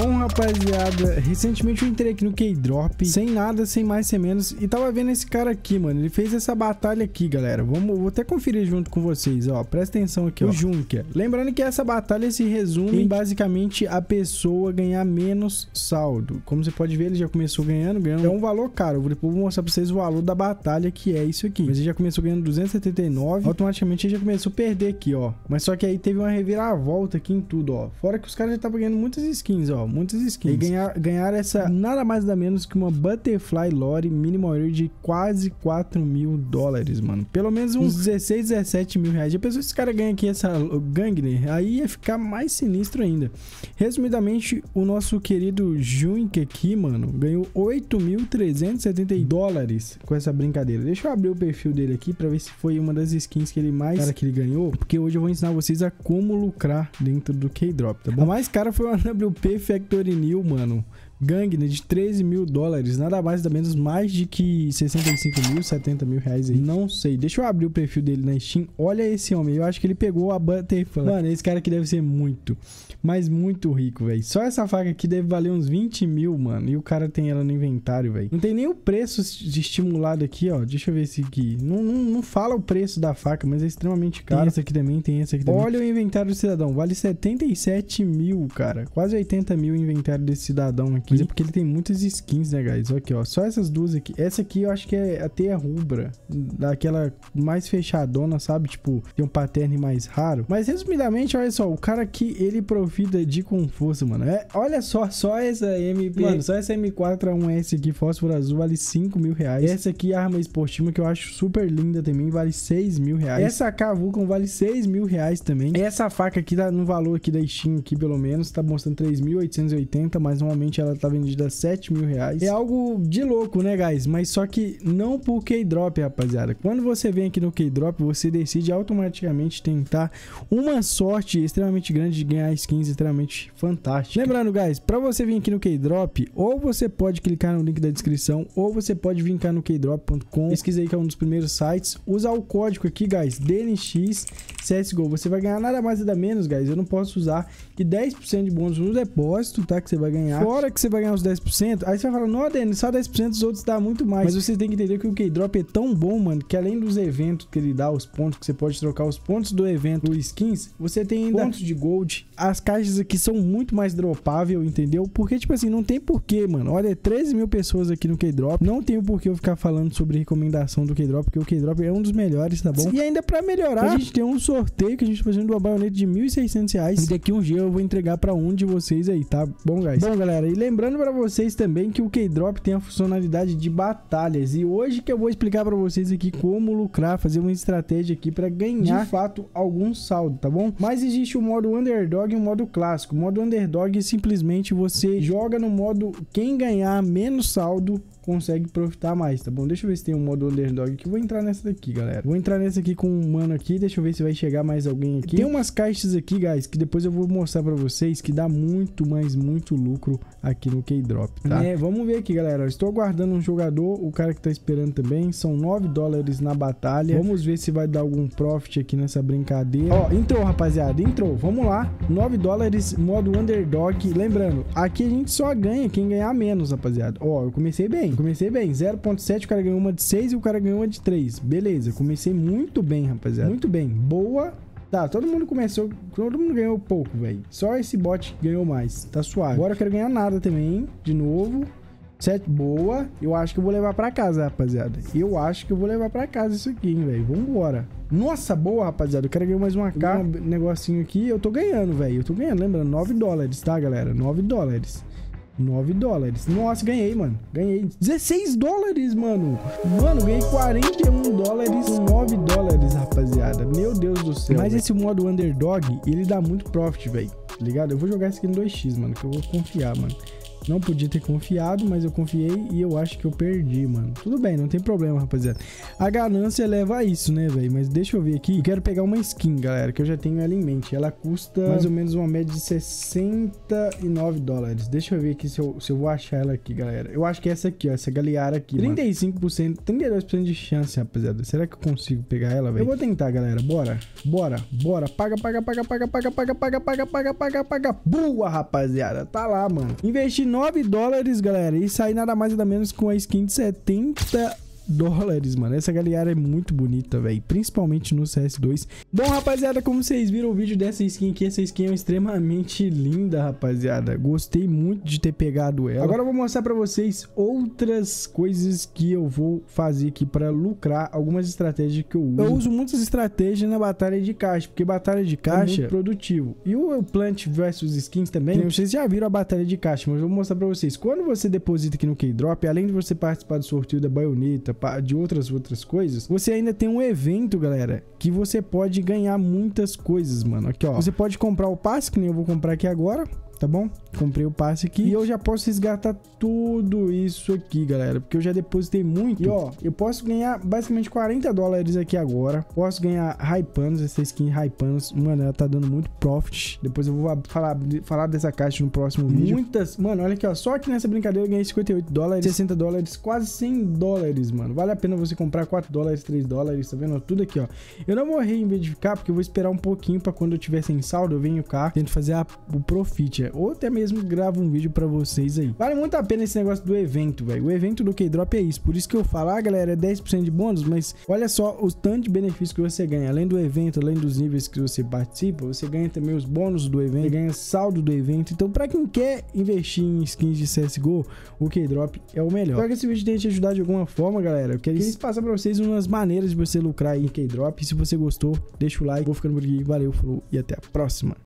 Bom, rapaziada, recentemente eu entrei aqui no KeyDrop, sem nada, sem mais, sem menos, e tava vendo esse cara aqui, mano. Ele fez essa batalha aqui, galera. Vou até conferir junto com vocês, ó. Presta atenção aqui, ó. O Junker. Lembrando que essa batalha se resume em, basicamente, a pessoa ganhar menos saldo. Como você pode ver, ele já começou ganhando. É um valor caro. Depois vou mostrar pra vocês o valor da batalha, que é isso aqui. Mas ele já começou ganhando 279. Automaticamente ele já começou a perder aqui, ó. Mas só que aí teve uma reviravolta aqui em tudo, ó. Fora que os caras já estavam ganhando muitas skins, ó. Muitas skins. E ganhar essa nada mais nada menos que uma Butterfly Lore Minimal Ear de quase $4.000, mano. Pelo menos uns 16, 17 mil reais. Já pensou se esse cara ganha aqui essa Gangue, né? Aí ia ficar mais sinistro ainda. Resumidamente, o nosso querido Junker aqui, mano, ganhou $8.370 com essa brincadeira. Deixa eu abrir o perfil dele aqui pra ver se foi uma das skins que ele mais cara que ele ganhou. Porque hoje eu vou ensinar vocês a como lucrar dentro do KeyDrop, tá bom? A mais cara foi uma WP Factory New, mano. Gangue, né, de $13.000, nada mais nada menos, mais de que 65 mil, 70 mil reais aí, não sei. Deixa eu abrir o perfil dele na Steam. Olha esse homem, eu acho que ele pegou a Butterfly. Mano, esse cara aqui deve ser muito, mas muito rico, velho. Só essa faca aqui deve valer uns 20 mil, mano, e o cara tem ela no inventário, velho. Não tem nem o preço estimulado aqui, ó. Deixa eu ver esse aqui. Não fala o preço da faca, mas é extremamente caro. Tem essa aqui também, tem essa aqui também. Olha o inventário do cidadão, vale 77 mil, cara. Quase 80 mil o inventário desse cidadão aqui. Mas é porque ele tem muitas skins, né, guys? Aqui, ó. Só essas duas aqui. Essa aqui eu acho que é a teia rubra. Daquela mais fechadona, sabe? Tipo, tem um pattern mais raro. Mas, resumidamente, olha só. O cara aqui, ele profita de com força, mano. É, olha só. Só essa MP. Mano, só essa M4A1S aqui, fósforo azul, vale 5 mil reais. Essa aqui, arma esportiva, que eu acho super linda também, vale 6 mil reais. Essa K-Vulcan vale 6 mil reais também. Essa faca aqui, tá no valor aqui da Steam, aqui, pelo menos, tá mostrando 3.880, mas, normalmente, ela tá vendida a 7 mil reais. É algo de louco, né, guys? Mas só que não pro KeyDrop, rapaziada. Quando você vem aqui no KeyDrop, você decide automaticamente tentar uma sorte extremamente grande de ganhar skins extremamente fantásticas. Lembrando, guys, pra você vir aqui no KeyDrop, ou você pode clicar no link da descrição, ou você pode vir cá no keydrop.com. Pesquisa aí que é um dos primeiros sites. Usar o código aqui, guys, DNX CSGO. Você vai ganhar nada mais nada menos, guys. Eu não posso usar que 10% de bônus no depósito, tá? Que você vai ganhar. Fora que você vai ganhar os 10%, aí você vai falar, não, Denis, só 10%, os outros dá muito mais. Mas você tem que entender que o KeyDrop é tão bom, mano, que além dos eventos que ele dá, os pontos, que você pode trocar os pontos do evento, os skins, você tem ainda pontos de gold. As caixas aqui são muito mais dropável, entendeu? Porque, tipo assim, não tem porquê, mano. Olha, 13 mil pessoas aqui no KeyDrop. Não tem o porquê eu ficar falando sobre recomendação do KeyDrop, porque o KeyDrop é um dos melhores, tá bom? E ainda pra melhorar, a gente tem um sorteio que a gente tá fazendo uma baioneta de R$1.600. E daqui um dia eu vou entregar pra um de vocês aí, tá bom, guys? Bom, galera, e lembrando para vocês também que o KeyDrop tem a funcionalidade de batalhas. E hoje que eu vou explicar para vocês aqui como lucrar, fazer uma estratégia aqui para ganhar, de fato, algum saldo, tá bom? Mas existe o modo Underdog e o modo Clássico. O modo Underdog simplesmente você joga no modo quem ganhar menos saldo consegue profitar mais, tá bom? Deixa eu ver se tem um modo Underdog aqui. Vou entrar nessa daqui, galera. Vou entrar nessa aqui com um mano aqui. Deixa eu ver se vai chegar mais alguém aqui. Tem umas caixas aqui, guys, que depois eu vou mostrar pra vocês que dá muito, mas muito lucro aqui no KeyDrop, tá? É, vamos ver aqui, galera. Eu estou aguardando um jogador, o cara que tá esperando também. São $9 na batalha. Vamos ver se vai dar algum profit aqui nessa brincadeira. Ó, entrou, rapaziada. Entrou. Vamos lá. $9, modo Underdog. Lembrando, aqui a gente só ganha quem ganhar menos, rapaziada. Ó, eu comecei bem. 0.7, o cara ganhou uma de 6 e o cara ganhou uma de 3. Beleza, comecei muito bem, rapaziada. Muito bem. Boa. Tá, todo mundo começou, todo mundo ganhou pouco, velho. Só esse bot ganhou mais. Tá suave. Agora eu quero ganhar nada também, hein? De novo. 7, boa. Eu acho que eu vou levar pra casa, rapaziada. Eu acho que eu vou levar pra casa isso aqui, hein, velho. Vambora. Nossa, boa, rapaziada. O cara ganhou mais uma K. Um negocinho aqui. Eu tô ganhando, velho. Eu tô ganhando, lembrando. $9, tá, galera? $9. Nossa, ganhei, mano. Ganhei $16, mano. Mano, ganhei $41 e $9, rapaziada. Meu Deus do céu. Mas véio, esse modo Underdog, ele dá muito profit, velho. Tá ligado? Eu vou jogar esse aqui no 2x, mano, que eu vou confiar, mano. Não podia ter confiado, mas eu confiei e eu acho que eu perdi, mano. Tudo bem, não tem problema, rapaziada. A ganância leva a isso, né, velho? Mas deixa eu ver aqui. Eu quero pegar uma skin, galera, que eu já tenho ela em mente. Ela custa mais ou menos uma média de 69 dólares. Deixa eu ver aqui se eu vou achar ela aqui, galera. Eu acho que é essa aqui, ó. Essa galeara aqui, 35%, 32% de chance, rapaziada. Será que eu consigo pegar ela, velho? Eu vou tentar, galera. Bora. Bora. Bora. Paga, paga, paga, paga, paga, paga, paga, paga, paga, paga, paga. Boa, rapaziada. Tá lá, mano. Investi 9 dólares, galera, e sair nada mais nada menos com a skin de 70 dólares, mano. Essa galeara é muito bonita, velho, principalmente no CS2. Bom, rapaziada, como vocês viram o vídeo dessa skin aqui, essa skin é extremamente linda, rapaziada. Gostei muito de ter pegado ela. Agora eu vou mostrar pra vocês outras coisas que eu vou fazer aqui pra lucrar, algumas estratégias que eu uso. Eu uso muitas estratégias na batalha de caixa, porque batalha de caixa é muito produtivo. E o Plant versus Skins também, vocês já viram a batalha de caixa, mas eu vou mostrar pra vocês. Quando você deposita aqui no KeyDrop, além de você participar do sorteio da baioneta, de outras coisas, você ainda tem um evento, galera, que você pode ganhar muitas coisas, mano. Aqui, ó, você pode comprar o passe, que nem eu vou comprar aqui agora, tá bom? Comprei o passe aqui e eu já posso resgatar tudo isso aqui, galera, porque eu já depositei muito. E, ó, eu posso ganhar basicamente 40 dólares aqui agora. Posso ganhar Hypanos, essa skin Hypanos. Mano, ela tá dando muito profit. Depois eu vou falar dessa caixa no próximo vídeo. Muitas... Mano, olha aqui, ó. Só aqui nessa brincadeira eu ganhei 58 dólares, 60 dólares, quase 100 dólares, mano. Vale a pena você comprar 4 dólares, 3 dólares, tá vendo? Tudo aqui, ó. Eu não vou reivindicar, porque eu vou esperar um pouquinho pra quando eu tiver sem saldo, eu venho cá, tento fazer o profit, ou até mesmo gravo um vídeo pra vocês aí. Vale muito a pena esse negócio do evento, velho. O evento do KeyDrop é isso. Por isso que eu falo, ah, galera, é 10% de bônus, mas olha só os tantos de benefícios que você ganha. Além do evento, além dos níveis que você participa, você ganha também os bônus do evento, você ganha saldo do evento. Então, pra quem quer investir em skins de CSGO, o KeyDrop é o melhor. Espero que esse vídeo tenha te ajudado de alguma forma, galera. Eu quero passar pra vocês umas maneiras de você lucrar em KeyDrop. E se você gostou, deixa o like. Vou ficando por aqui. Valeu, falou e até a próxima.